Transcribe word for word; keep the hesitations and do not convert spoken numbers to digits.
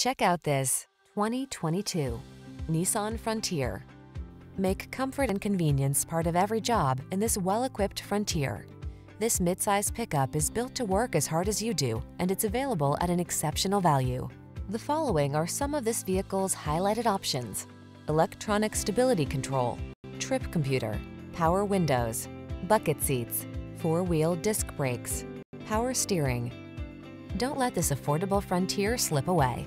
Check out this twenty twenty-two Nissan Frontier. Make comfort and convenience part of every job in this well-equipped Frontier. This midsize pickup is built to work as hard as you do, and it's available at an exceptional value. The following are some of this vehicle's highlighted options: electronic stability control, trip computer, power windows, bucket seats, four-wheel disc brakes, power steering. Don't let this affordable Frontier slip away.